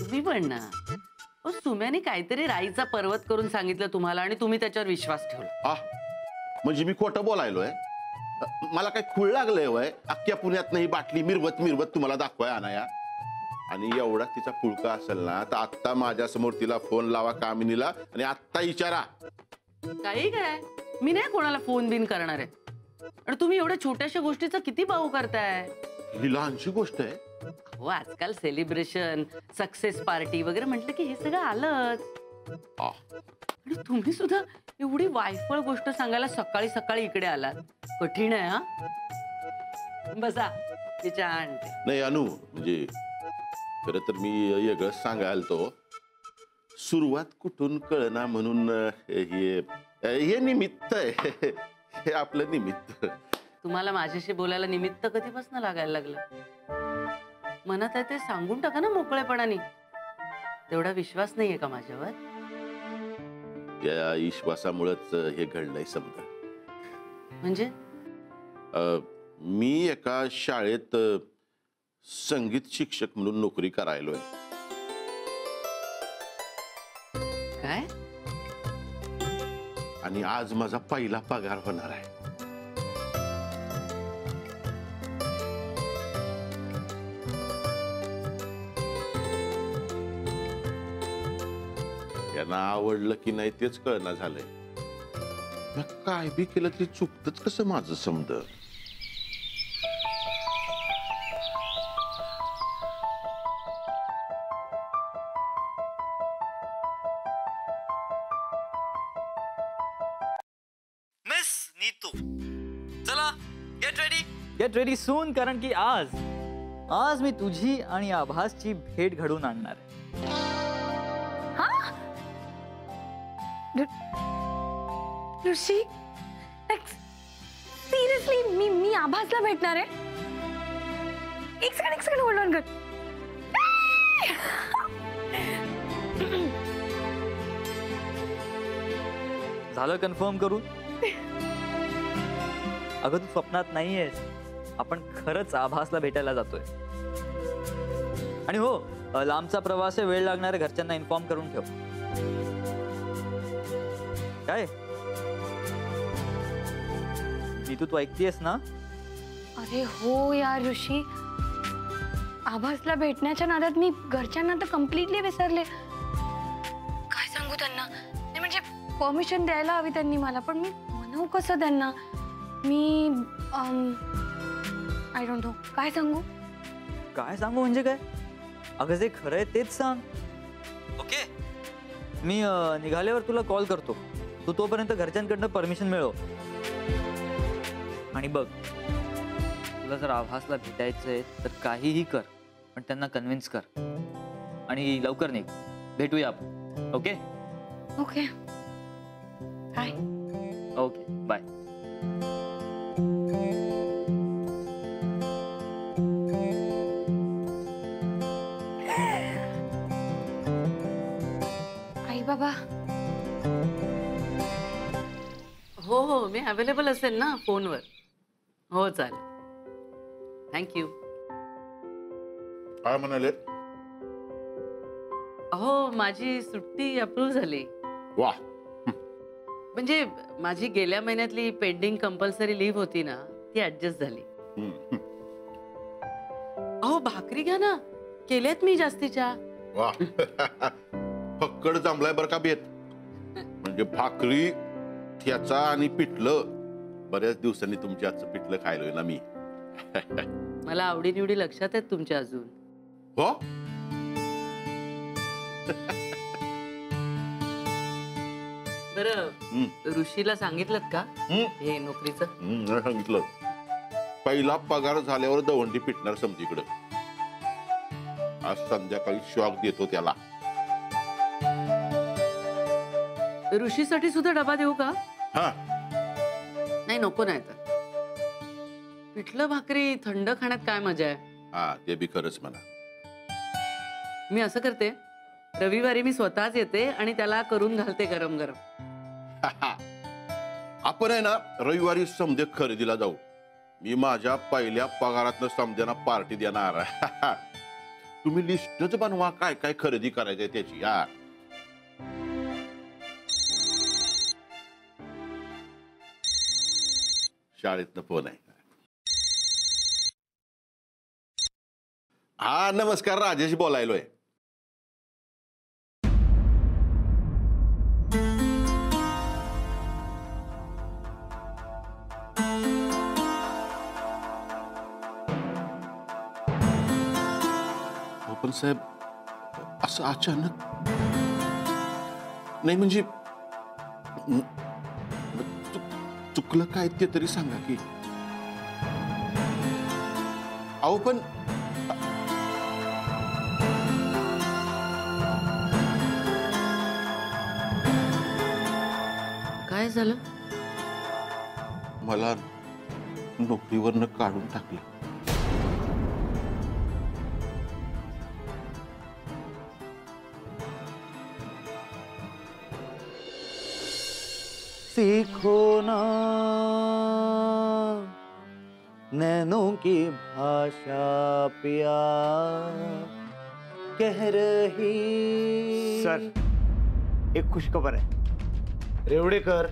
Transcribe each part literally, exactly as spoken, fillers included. तुम्ही पण ना ओ सुम्याने काहीतरी राईचा पर्वत करून सांगितलं तुम्हाला आणि तुम्ही त्याच्यावर विश्वास ठेवला। आ म्हणजे मी खोटं बोलायलोय? मला काय खूळ लागलंय वय? अख्ख्या पुण्यात नाही बाटली मिरवत मिरवत तुम्हाला दाखवाय आणाया आणि एवढा तिचा पुळका असेल ना तर आत्ता माझ्या समोर तिला फोन लावा कामिनीला आणि आत्ता विचारा। काही काय मी नाही कोणाला फोन बिन करणार आहे। आणि तुम्ही एवढ्या छोट्याशा गोष्टीचा किती भाव करताय? ही लहानशी गोष्ट आहे हो। आजकाल सेलिब्रेशन सक्सेस पार्टी वगैरे म्हटलं की हे सगळं आलंच। आणि तुम्ही सुद्धा एवढी वायफळ गोष्ट सांगायला सकाळी सकाळी इकडे आलात। कठीण आहे हा। बसा विचार नाही अनु म्हणजे खरं तर मी वेगळं सांगायला तो सुरुवात कुठून कळना म्हणून हे हे निमित्त आहे। हे आपलं निमित्त। तुम्हाला माझ्याशी बोलायला निमित्त कधीपासून लागायला लागलं? मनात आहे ते सांगून टाका ना मोकळेपणाने। तेवढा विश्वास नाहीये का माझ्यावर? या विश्वासामुळेच हे घडलंय समजा। म्हणजे मी एका शाळेत संगीत शिक्षक म्हणून नोकरी करायलोय। काय? आणि आज माझा पहिला पगार होणार आहे। यांना आवडलं की नाही तेच कळना झालंय। मी काय बी केलं तरी चुकतच कसं माझं समज। Get ready soon कारण की आज आज मी तुझी आणि आभासची भेट घडवून आणणार आहे। हां ऋषी सिरियसली मी मी आभासला भेटणार आहे? एक सेकंड एक सेकंड होल्ड ऑन कर। झालं कन्फर्म करून? अगं तू स्वप्नात नाहीयेस। आपण खरंच आभासला भेटायला जातोय। आणि हो लांबचा प्रवास आहे वेळ लागणार आहे घरच्यांना इन्फॉर्म करून ठेव। काय नितू तू ऐकतेस ना? अरे हो यार ऋषी आभासला भेटण्याच्या नादात मी घरच्यांना तर कम्प्लिटली विसरले। काय सांगू त्यांना? नाही म्हणजे परमिशन द्यायला हवी त्यांनी मला पण मी म्हणू कसं त्यांना? मी आय डोंट नो काय सांगू? काय सांगू म्हणजे काय? अगं जे खरं आहे तेच सांग। ओके मी निघाल्यावर तुला कॉल करतो। तू तोपर्यंत घरच्यांकडनं परमिशन मिळव। आणि बघ तुला जर आभासला भेटायचंय तर काहीही कर पण त्यांना कन्व्हिन्स कर। आणि लवकर निघ। भेटूया आपण। Okay okay hi okay bye. बाबा हो हो मी अवेलेबल असेल ना फोनवर? हो चालेल थँक्यू। काय म्हणाले? हो माझी सुट्टी अप्रूव्ह झाली। वा म्हणजे माझी गेल्या महिन्यातली पेंडिंग कंपल्सरी लीव्ह होती ना ती ऍडजस्ट झाली। अहो भाकरी घ्या ना केल्यात मी जास्तीच्या। वा फक्कड जमलाय बर का बेत। म्हणजे भाकरी ठ्याचा आणि पिठलं। बऱ्याच दिवसांनी तुमच्या आजचं पिठलं खायलोय ना मी। मला आवडी निवडी लक्षात आहेत तुमच्या अजून। हो बरं ऋषीला सांगितलं का हे नोकरीचं? सांगितलं। पहिला पगार झाल्यावर दवंडी पिटणार समजीकडे। आज संध्याकाळी शॉक देतो त्याला। ऋषीसाठी सुद्धा डबा देऊ का? हां नाही नको नाही तर पिठलं भाकरी थंड खाण्यात काय मजा आहे। हां ते बी खरंच म्हणा। मी असं करते रविवारी मी स्वतःच येते आणि त्याला करून घालते गरम गरम। आपण आहे ना रविवारी समधे खरेदीला जाऊ। मी माझ्या पहिल्या पगारातनं समध्यांना पार्टी देणार। तुम्ही लिस्टच बनवा काय काय खरेदी करायचंय त्याची यार. शाळेतनं फोन आहे. हा नमस्कार, राजेश बोलायलोय. साहेब असं अचानक नाही म्हणजे चुकलं काय ते तरी सांगा की. अहो पण काय झालं, मला नोकरीवरनं काढून टाकलं. सीखो ना नैनों की भाषा पिया कह रही. सर एक खुश खबर है, रेवडेकर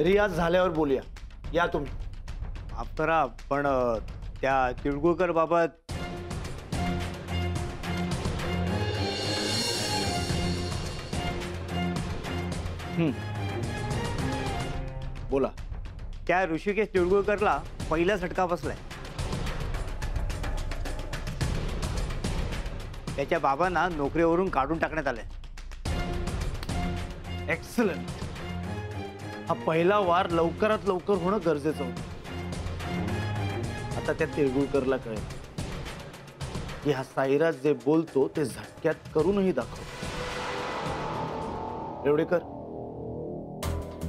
रियाज झाल्यावर बोलूया. या तुम्ही आप तर आपण त्या तिळगुळकर बाबत बोला. त्या ऋषिकेश तिळगुळकरला पहिला झटका बसलाय. त्याच्या बाबांना नोकरीवरून काढून टाकण्यात आलंय. एक्सलंट. हा पहिला वार लवकरात लवकर होणं गरजेचं होतं. आता त्या तिळगुळकरला कळेल की हा साईराज जे बोलतो ते झटक्यात करूनही दाखव. रेवडेकर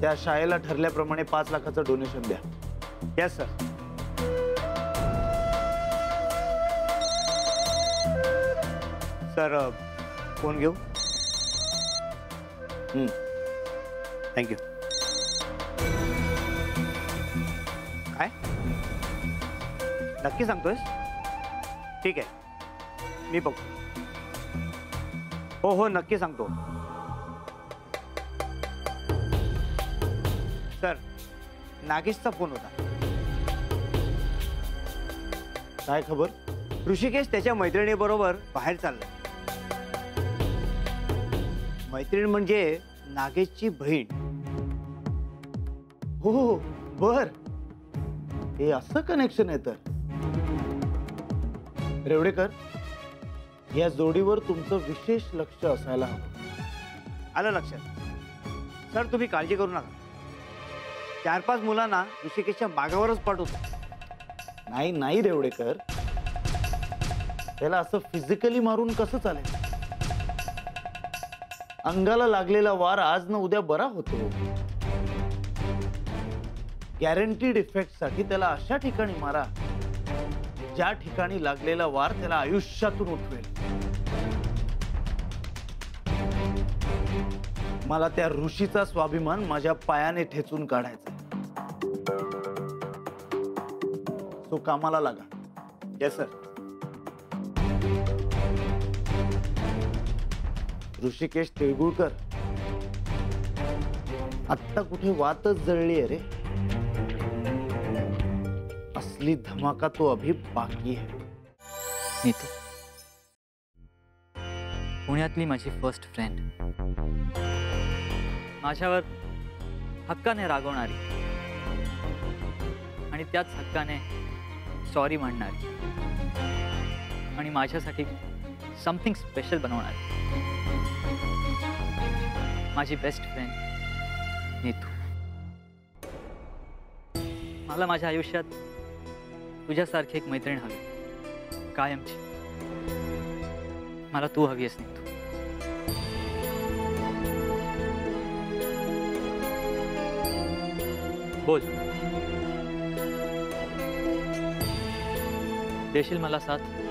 त्या शाळेला ठरल्याप्रमाणे पाच लाखाचं डोनेशन द्या. Yes sir. सर फोन घेऊ. थँक्यू. काय नक्की सांगतोयस? ठीक आहे मी बघतो. हो हो नक्की सांगतो. सर नागेशचा फोन होता. काय खबर? ऋषिकेश त्याच्या मैत्रिणीबरोबर बाहेर चाललाय. मैत्रीण म्हणजे नागेशची बहीण. हो हो बर. हे असं कनेक्शन आहे तर. रेवडेकर या जोडीवर तुमचं विशेष लक्ष असायला हवं. आलं लक्षात. सर तुम्ही काळजी करू नका. चार पाच मुलांना ऋषिकेशच्या मागावरच पाठवतो. नाही नाही रेवडेकर, त्याला असं फिजिकली मारून कसं चालेल? अंगाला लागलेला वार आज ना उद्या बरा होतो. गॅरंटीड इफेक्टसाठी त्याला अशा ठिकाणी मारा ज्या ठिकाणी लागलेला वार त्याला आयुष्यातून उठवेल. मला त्या ऋषीचा स्वाभिमान माझ्या पायाने ठेचून काढायचा. तो कामाला लागा. Yes sir. ऋषिकेश तिळगुळकर आत्ता कुठे वातच जळली आहे रे. असली धमाका तो अभी बाकी आहे. नीतू पुण्यातली माझी फर्स्ट फ्रेंड, माझ्यावर हक्काने रागवणारी आणि त्याच हक्काने सॉरी म्हणणारी आणि माझ्यासाठी समथिंग स्पेशल बनवणारी माझी बेस्ट फ्रेंड नीतू. मला माझ्या आयुष्यात तुझ्यासारखी एक मैत्रीण हवी कायमची. मला तू हवी आहेस नीतू. बोल, देशील मला साथ?